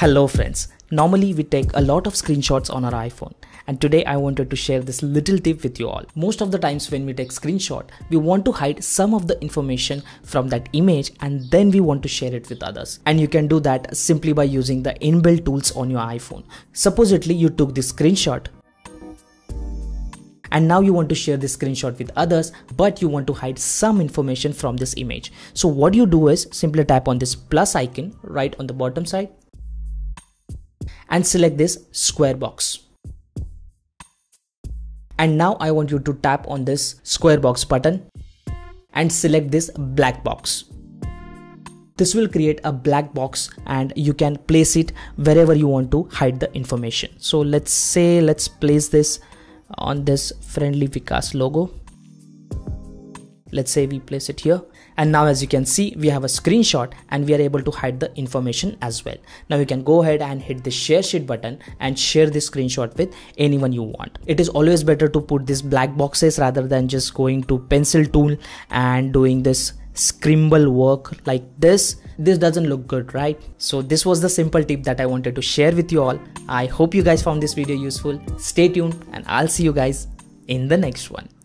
Hello friends, normally we take a lot of screenshots on our iPhone, and today I wanted to share this little tip with you all. Most of the times when we take screenshot, we want to hide some of the information from that image and then we want to share it with others. And you can do that simply by using the inbuilt tools on your iPhone. Supposedly you took this screenshot and now you want to share this screenshot with others, but you want to hide some information from this image. So what you do is simply tap on this plus icon right on the bottom side and select this square box. And now I want you to tap on this square box button and select this black box. This will create a black box and you can place it wherever you want to hide the information. So let's place this on this Friendly Vikas logo. Let's say we place it here, and now as you can see we have a screenshot and we are able to hide the information as well. Now you can go ahead and hit the share sheet button and share this screenshot with anyone you want. It is always better to put these black boxes rather than just going to pencil tool and doing this scribble work like this. This doesn't look good, right? So this was the simple tip that I wanted to share with you all. I hope you guys found this video useful. Stay tuned and I'll see you guys in the next one.